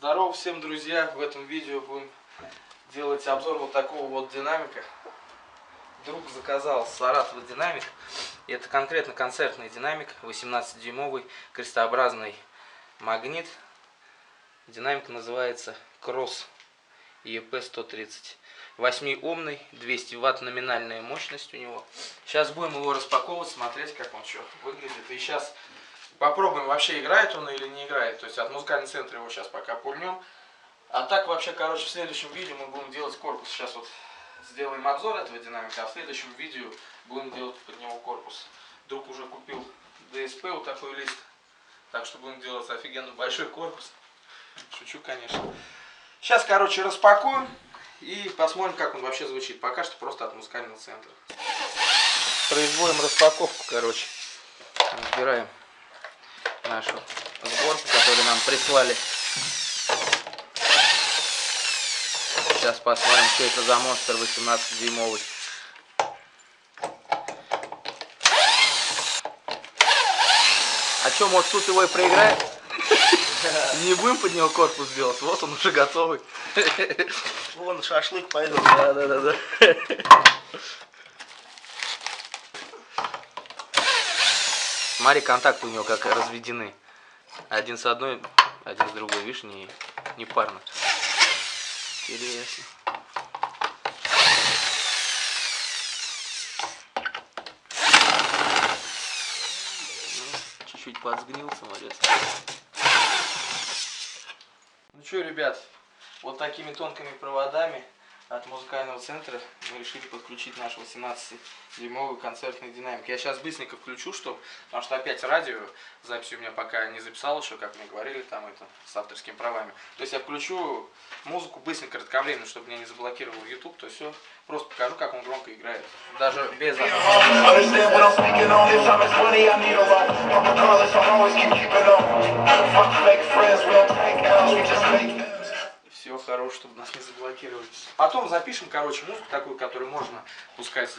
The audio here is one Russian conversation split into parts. Здорово всем, друзья! В этом видео будем делать обзор вот такого вот динамика. Друг заказал с Саратова динамик. Это конкретно концертный динамик, 18-дюймовый крестообразный магнит. Динамик называется Cross EP130. 8-омный, 200 Вт номинальная мощность у него. Сейчас будем его распаковывать, смотреть, как он что выглядит. И сейчас попробуем, вообще играет он или не играет. То есть от музыкального центра его сейчас пока пульнем. А так вообще, короче, в следующем видео мы будем делать корпус. Сейчас вот сделаем обзор этого динамика, а в следующем видео будем делать под него корпус. Друг уже купил ДСП, вот такой лист. Так что будем делать офигенно большой корпус. Шучу, конечно. Сейчас, короче, распакуем и посмотрим, как он вообще звучит. Пока что просто от музыкального центра. Производим распаковку, короче. Разбираем нашу сборку, которую нам прислали. Сейчас посмотрим, что это за монстр 18-дюймовый. А что, может, тут его и проиграет? Не будем под него корпус делать, вот он уже готовый. Вон шашлык пойдет. Да. Смотри, контакты у него как разведены. Один с одной, один с другой, видишь, не парно. Интересно. Чуть-чуть подсгнил самолет. Ну что, ребят, вот такими тонкими проводами от музыкального центра мы решили подключить наш 18-дюймовый концертный динамик. Я сейчас быстренько включу, потому что опять радио, запись у меня пока не записал еще, как мне говорили, там это с авторскими правами. То есть я включу музыку быстренько, кратковременно, чтобы меня не заблокировал YouTube, то все, просто покажу, как он громко играет. Даже без автора. Всего хорошего, чтобы нас не заблокировали. Потом запишем, короче, музыку такую, которую можно пускать,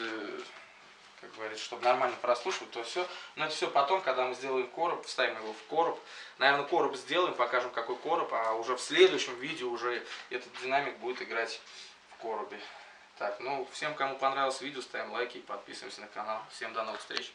как говорится, чтобы нормально прослушивать, то все. Но это все потом, когда мы сделаем короб, вставим его в короб. Наверное, короб сделаем, покажем, какой короб, а уже в следующем видео уже этот динамик будет играть в коробе. Так, ну, всем, кому понравилось видео, ставим лайки и подписываемся на канал. Всем до новых встреч!